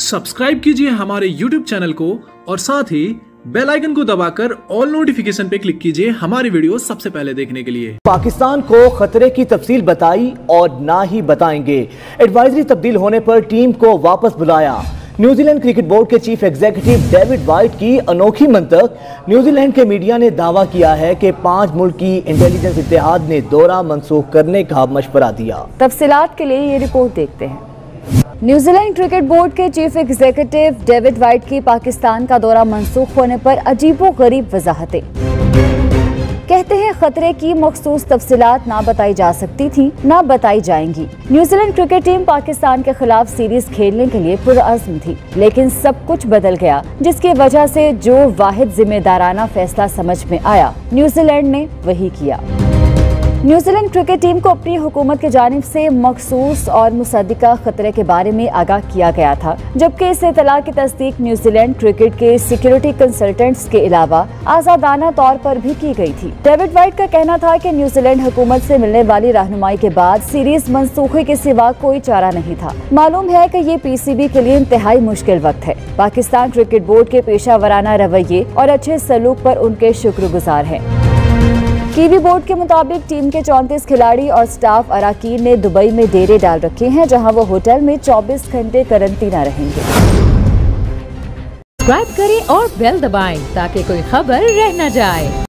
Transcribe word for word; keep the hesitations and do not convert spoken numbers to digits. Subscribe कीजिए हमारे YouTube channel को और साथ ही बेल आइकन को दबाकर ऑल नोटिफिकेशन पे क्लिक कीजिए हमारी वीडियो सबसे पहले देखने के लिए। पाकिस्तान को खतरे की तफसील बताई और ना ही बताएंगे, एडवाइजरी तब्दील होने पर टीम को वापस बुलाया। न्यूजीलैंड क्रिकेट बोर्ड के चीफ एग्जीक्यूटिव डेविड वाइट की अनोखी मंतक। न्यूजीलैंड के मीडिया ने दावा किया है कि पांच मुल्क की इंटेलिजेंस इत्तेहाद ने दौरा मनसूख करने का मशवरा दिया। तफसीलात के लिए ये रिपोर्ट देखते हैं। न्यूजीलैंड क्रिकेट बोर्ड के चीफ एग्जीक्यूटिव डेविड वाइट की पाकिस्तान का दौरा मनसूख होने पर अजीबोगरीब वजाहतें। कहते हैं खतरे की मखसूस तफसीलात ना बताई जा सकती थी, ना बताई जाएंगी। न्यूजीलैंड क्रिकेट टीम पाकिस्तान के खिलाफ सीरीज खेलने के लिए पुरअज़्म थी, लेकिन सब कुछ बदल गया, जिसकी वजह से जो वाहिद जिम्मेदाराना फैसला समझ में आया न्यूजीलैंड ने वही किया। न्यूजीलैंड क्रिकेट टीम को अपनी हुकूमत की जानिब से मखसूस और मुसद्दिका खतरे के बारे में आगाह किया गया था, जबकि इस इतला की तस्दीक न्यूजीलैंड क्रिकेट के सिक्योरिटी कंसल्टेंट्स के अलावा आज़ादाना तौर पर भी की गई थी। डेविड वाइट का कहना था कि न्यूजीलैंड हुकूमत से मिलने वाली रहनुमाई के बाद सीरीज मनसूखे के सिवा कोई चारा नहीं था। मालूम है कि ये पीसीबी के लिए इंतहाई मुश्किल वक्त है। पाकिस्तान क्रिकेट बोर्ड के पेशा वराना रवैये और अच्छे सलूक पर उनके शुक्रगुजार हैं। टीवी बोर्ड के मुताबिक टीम के चौंतीस खिलाड़ी और स्टाफ अराकीन ने दुबई में डेरे डाल रखे हैं, जहां वो होटल में चौबीस घंटे करंटीना रहेंगे। सब्सक्राइब करें और बेल दबाएं ताकि कोई खबर रह न जाए।